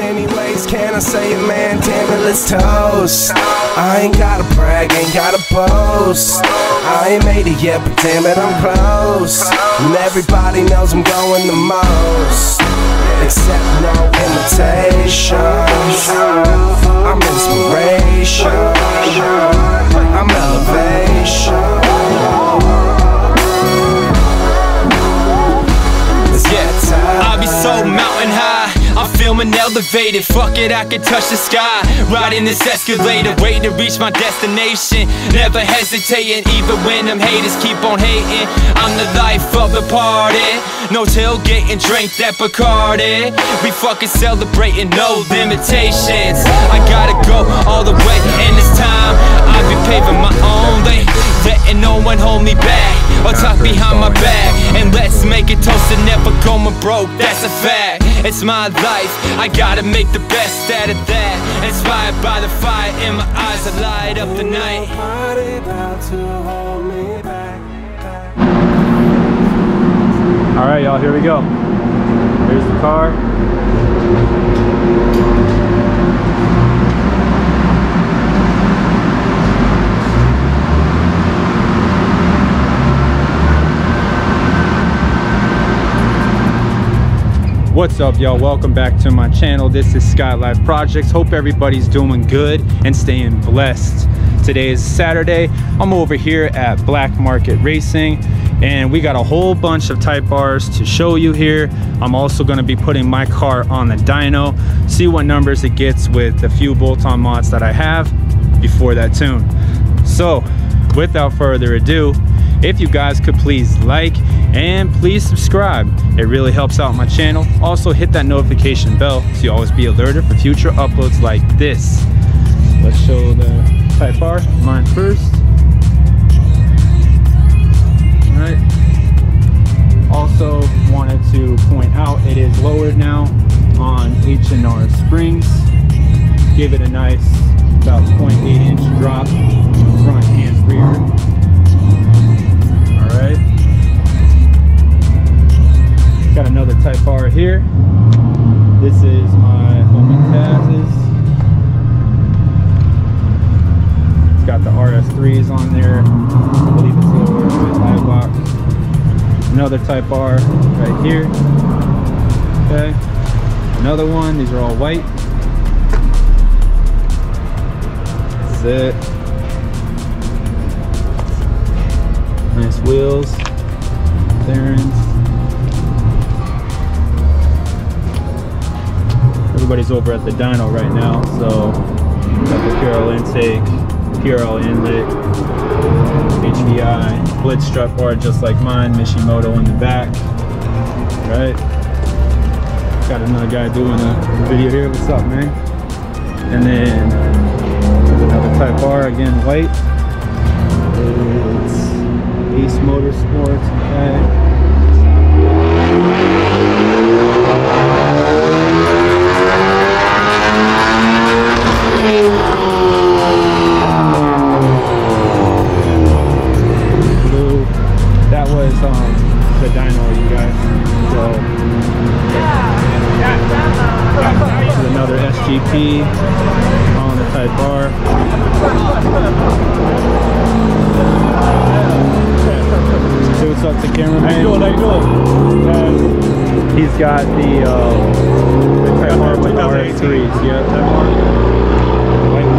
anyways, can I say it, man? Damn it, let's toast. I ain't gotta brag, ain't gotta boast. I ain't made it yet, but damn it, I'm close. And everybody knows I'm going the most, except no imitations. I'm inspiration, I'm elevation. I'll be so mountain high, I'm feeling elevated. Fuck it, I can touch the sky. Riding this escalator, way to reach my destination. Never hesitating, even when them haters keep on hating. I'm the life of the party. No tailgating, drink that Bacardi. We fucking celebrating, no limitations. I gotta go all the way, and this time I be paving my own lane, letting no one hold me back or talk behind my back. And let's make it toast to never going broke, that's a fact. It's my life, I gotta make the best out of that. Inspired by the fire in my eyes, I light up the night. Nobody about to hold me back. Alright y'all, here we go. Here's the car. What's up y'all, welcome back to my channel. This is SkyLyfe Projects. Hope everybody's doing good and staying blessed. Today is Saturday. I'm over here at Black Market Racing and we got a whole bunch of Type R's to show you here. I'm also going to be putting my car on the dyno, see what numbers it gets with the few bolt-on mods that I have before that tune. So without further ado, if you guys could please like and please subscribe, it really helps out my channel. Also hit that notification bell so you always be alerted for future uploads like this. Let's show the Type R, mine first. All right, also wanted to point out it is lowered now on H&R springs. Give it a nice about 0.8 inch drop front and rear. Got another Type R here. This is my homie Taz's. It's got the RS3s on there. I believe it's lower with high block. Another Type R right here. Okay. Another one. These are all white. That's it. Nice wheels. Darren's. Everybody's over at the dyno right now, so got the PRL intake, PRL inlet, HDI, Blitz strut bar just like mine, Mishimoto in the back. All right, got another guy doing a video here. What's up, man? And then there's another Type R again, white. It's Ace Motorsports. Okay. Got the Type R with RS3s, yeah, Type R, white one.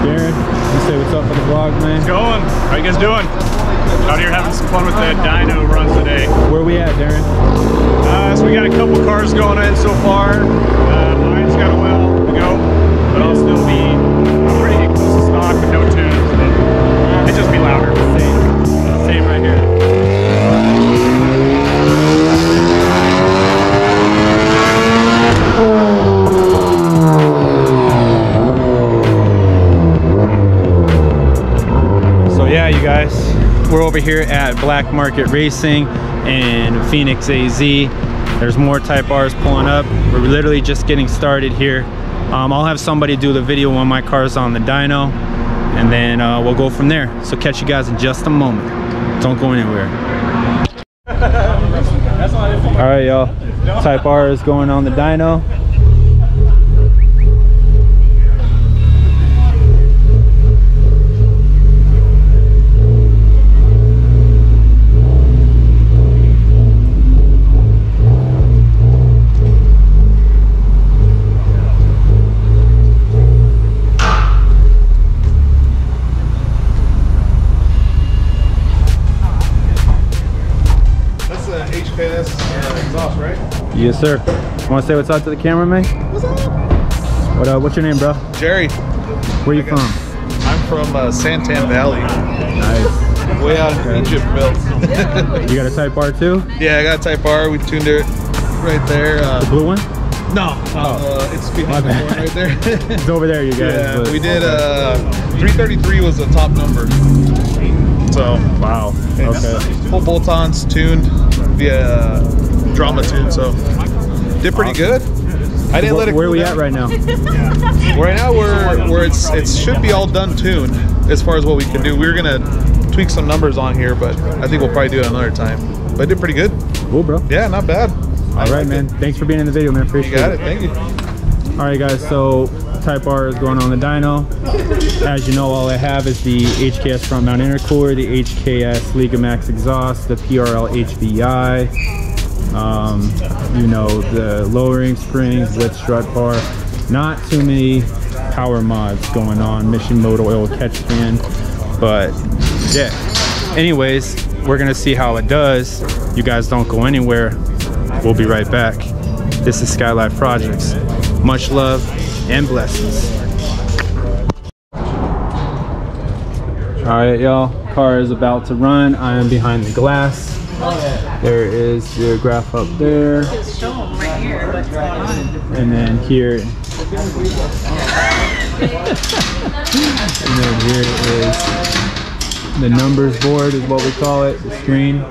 Darren, you say what's up with the vlog, man? It's going. How you guys doing? Out here having some fun with the dyno runs today. Where we at, Darren? So we got a couple cars going in so far. Mine's got a while to go, but I'll still be pretty close to stock with no tunes. It'd just be louder. Same right here. So yeah, you guys, we're over here at Black Market Racing in Phoenix AZ. There's more Type R's pulling up. We're literally just getting started here. I'll have somebody do the video when my car's on the dyno, and then we'll go from there. So catch you guys in just a moment. Don't go anywhere. All right, y'all. Type R is going on the dyno. Yes, sir. Want to say what's up to the camera, man? What's up? What what's your name, bro? Jerry. Where you from? I'm from Santan Valley. Nice. Way out in Egyptville. You got a Type R too? Yeah, I got a Type R. We tuned it right there. The blue one? No. It's behind the one right there. It's over there, you guys. Yeah, but we did. 333 was the top number. So. Wow. Okay. Full bolt-ons tuned via. Drama tune, so did pretty good. I didn't let it. Where are we at right now? Right now we're it should be all done tuned as far as what we can do. We're gonna tweak some numbers on here, but I think we'll probably do it another time. But I did pretty good. Cool, bro. Yeah, not bad. All right, man. Thanks for being in the video, man. Appreciate it. You got it. Thank you. All right, guys. So Type R is going on the dyno. As you know, all I have is the HKS front mount intercooler, the HKS Legamax exhaust, the PRL HDI. You know, the lowering springs with strut bar. Not too many power mods going on. Mishimoto oil catch fan, but yeah. Anyways, we're gonna see how it does. You guys don't go anywhere. We'll be right back. This is SkyLyfe Projects. Much love and blessings. All right, y'all. Car is about to run. I am behind the glass. There is your graph up there, and then here, and then here is the numbers board, is what we call it, the screen.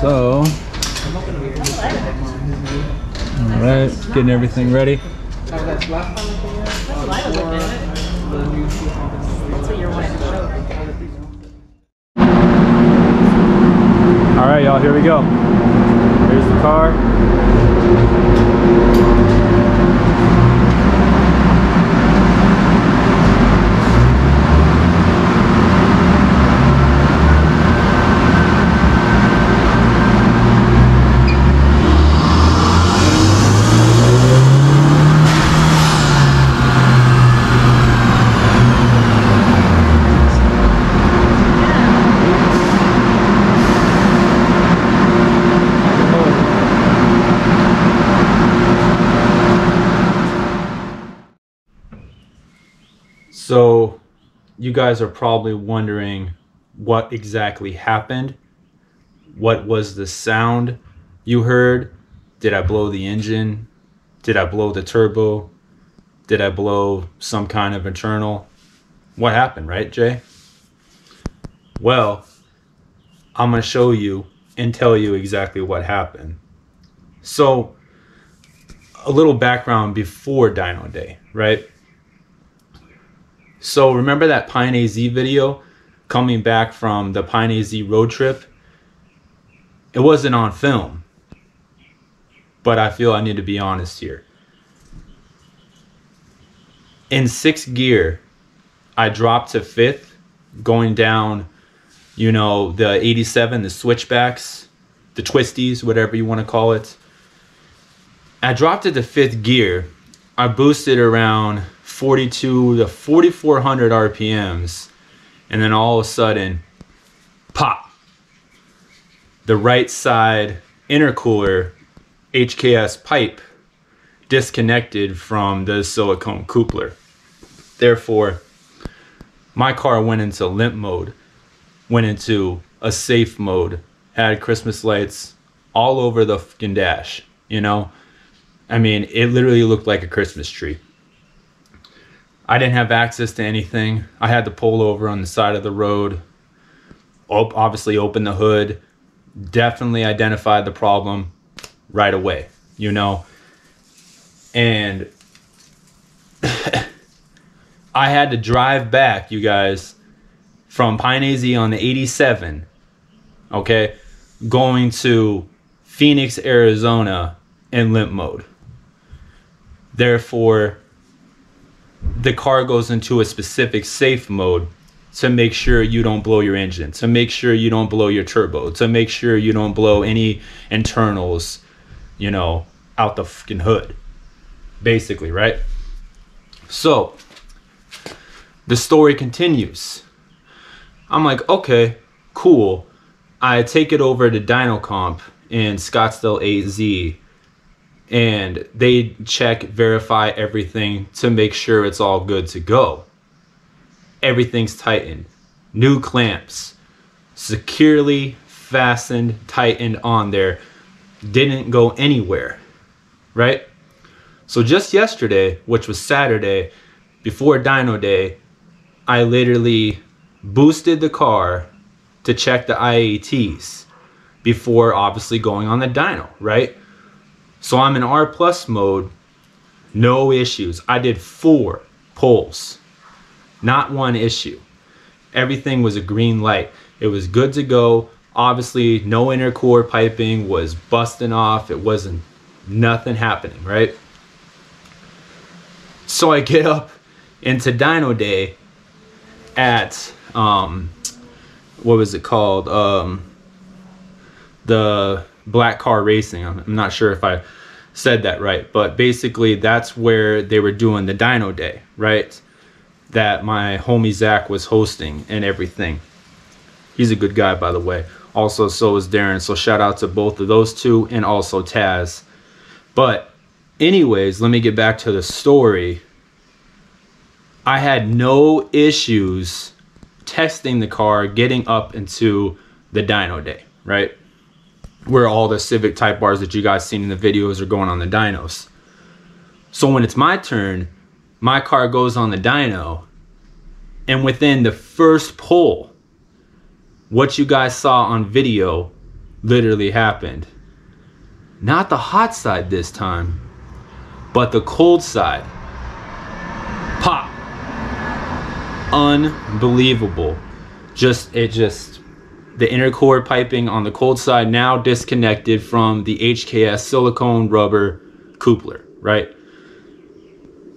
So, all right, getting everything ready. All right, y'all, here we go. Here's the car. So you guys are probably wondering what exactly happened. What was the sound you heard? Did I blow the engine? Did I blow the turbo? Did I blow some kind of internal? What happened, right, Jay? Well, I'm going to show you and tell you exactly what happened. So a little background before Dyno Day, right? So remember that Pine AZ video coming back from the Pine AZ road trip? It wasn't on film, but I feel I need to be honest here. In 6th gear, I dropped to 5th, going down, you know, the 87, the switchbacks, the twisties, whatever you want to call it. I dropped it to 5th gear. I boosted around 42 to 4,400 RPMs, and then all of a sudden, pop! The right side intercooler HKS pipe disconnected from the silicone coupler. Therefore, my car went into limp mode, went into a safe mode, had Christmas lights all over the fucking dash, you know? I mean, it literally looked like a Christmas tree. I didn't have access to anything. I had to pull over on the side of the road. obviously opened the hood, definitely identified the problem right away, you know. And I had to drive back, you guys, from Pine AZ on the 87, okay, going to Phoenix, Arizona in limp mode. Therefore, the car goes into a specific safe mode to make sure you don't blow your engine, to make sure you don't blow your turbo, to make sure you don't blow any internals, you know, out the fucking hood, basically, right? So the story continues. I'm like, okay, cool. I take it over to Dyno Comp in Scottsdale AZ, and they check, verify everything to make sure it's all good to go. Everything's tightened, new clamps, securely fastened, tightened on there, didn't go anywhere, right? So just yesterday, which was Saturday, before Dyno Day, I literally boosted the car to check the IATs before obviously going on the dyno, right? So I'm in R plus mode, no issues. I did 4 pulls. Not one issue. Everything was a green light. It was good to go. Obviously, no intercore piping was busting off. It wasn't nothing happening, right? So I get up into Dyno Day at, what was it called? The Black Car Racing. I'm not sure if I said that right, but basically that's where they were doing the Dyno Day, right? That my homie Zach was hosting and everything. He's a good guy, by the way. Also, so is Darren. So shout out to both of those two and also Taz. But anyways, let me get back to the story. I had no issues testing the car, getting up into the dyno day, right? Where all the Civic Type R's that you guys seen in the videos are going on the dynos. So when it's my turn, my car goes on the dyno, and within the first pull, what you guys saw on video literally happened. Not the hot side this time, but the cold side. Pop. Unbelievable. The intercore piping on the cold side now disconnected from the HKS silicone rubber coupler, right?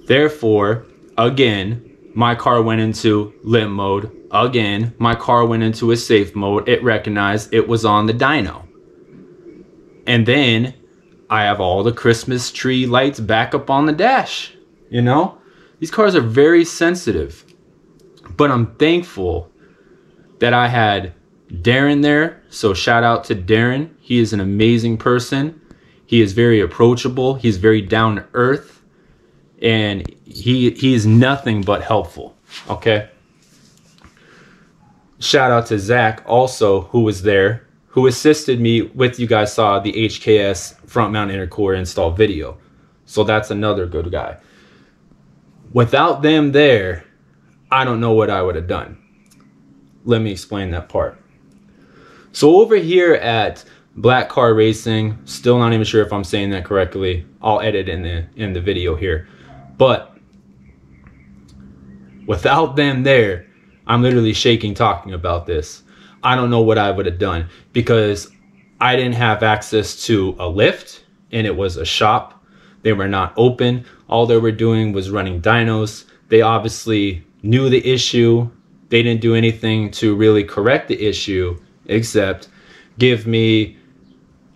Therefore, again, my car went into limp mode. Again, my car went into a safe mode. It recognized it was on the dyno. And then I have all the Christmas tree lights back up on the dash. You know, these cars are very sensitive, but I'm thankful that I had Darren there. So shout out to Darren. He is an amazing person. He is very approachable. He's very down to earth. And he is nothing but helpful, okay? Shout out to Zach also, who was there, who assisted me with, you guys saw the HKS front mount intercore install video. So that's another good guy. Without them there, I don't know what I would have done. Let me explain that part. So over here at Black Car Racing, still not even sure if I'm saying that correctly. I'll edit in the video here. But without them there, I'm literally shaking talking about this. I don't know what I would have done because I didn't have access to a lift, and it was a shop. They were not open. All they were doing was running dynos. They obviously knew the issue. They didn't do anything to really correct the issue except give me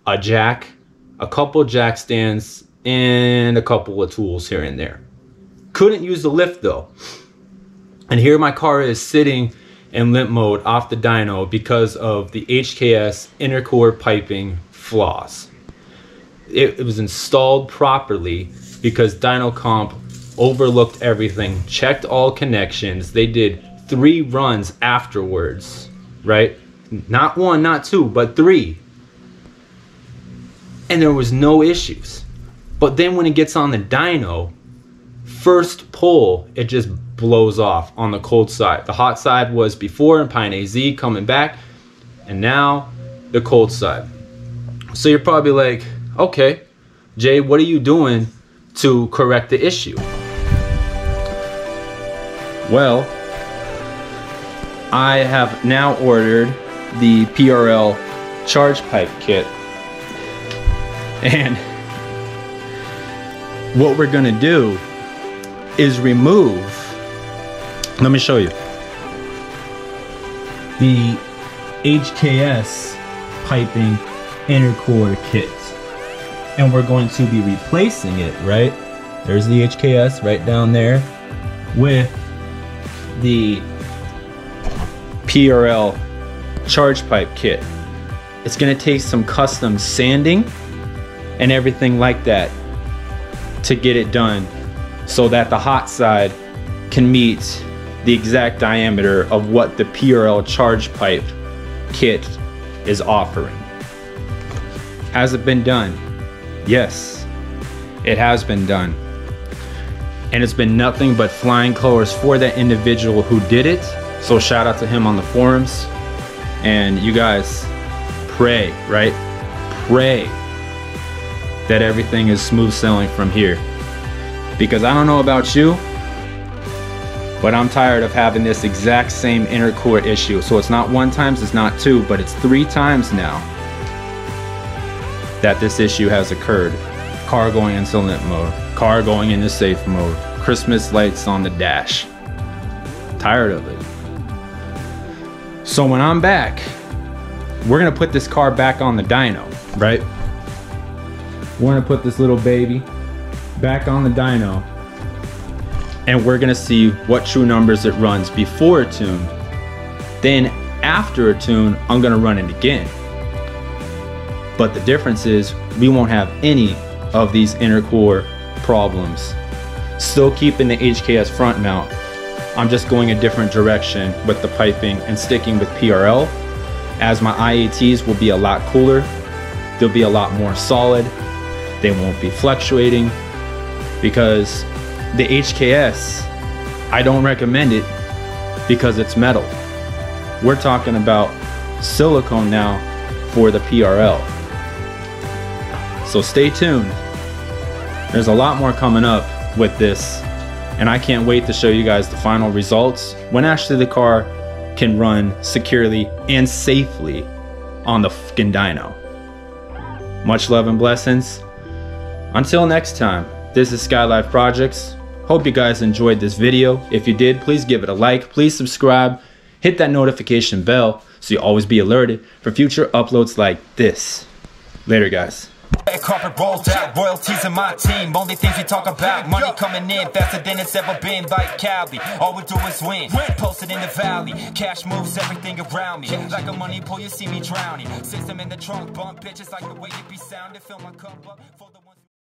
a jack, a couple jack stands, and a couple of tools here and there. Couldn't use the lift though. And here my car is sitting in limp mode off the dyno because of the HKS intercore piping flaws. It was installed properly because Dyno Comp overlooked everything, checked all connections. They did 3 runs afterwards, right? Not 1, not 2, but 3. And there was no issues. But then when it gets on the dyno, first pull, it just blows off on the cold side. The hot side was before in Pine AZ coming back. And now the cold side. So you're probably like, okay, Jay, what are you doing to correct the issue? Well, I have now ordered the PRL charge pipe kit. And what we're gonna do is remove, let me show you, the HKS piping intercooler kit. And we're going to be replacing it, right? There's the HKS right down there with the PRL charge pipe kit. It's gonna take some custom sanding and everything like that to get it done so that the hot side can meet the exact diameter of what the PRL charge pipe kit is offering. Has it been done? Yes, it has been done. And it's been nothing but flying colors for that individual who did it. So shout out to him on the forums. And you guys pray, right? Pray that everything is smooth sailing from here. Because I don't know about you, but I'm tired of having this exact same intercooler issue. So it's not one times, it's not two, but it's 3 times now that this issue has occurred. Car going in silent mode, car going into safe mode, Christmas lights on the dash. Tired of it. So when I'm back, we're gonna put this car back on the dyno, right? We're gonna put this little baby back on the dyno, and we're gonna see what true numbers it runs before a tune. Then after a tune, I'm gonna run it again. But the difference is we won't have any of these intercooler problems. Still keeping the HKS front mount. I'm just going a different direction with the piping and sticking with PRL, as my IATs will be a lot cooler. They'll be a lot more solid. They won't be fluctuating, because the HKS, I don't recommend it because it's metal. We're talking about silicone now for the PRL. So stay tuned. There's a lot more coming up with this. And I can't wait to show you guys the final results when actually the car can run securely and safely on the fucking dyno. Much love and blessings. Until next time, this is SkyLyfe Projects. Hope you guys enjoyed this video. If you did, please give it a like, please subscribe, hit that notification bell so you always be alerted for future uploads like this. Later, guys. Carpet rolled out, royalties in my team. Only things we talk about, money coming in faster than it's ever been. Like Cali, all we do is win. Posted in the valley, cash moves everything around me. Like a money pool, you see me drowning. System in the trunk, bump bitches like the way it be sounded. Fill my cup up for the one.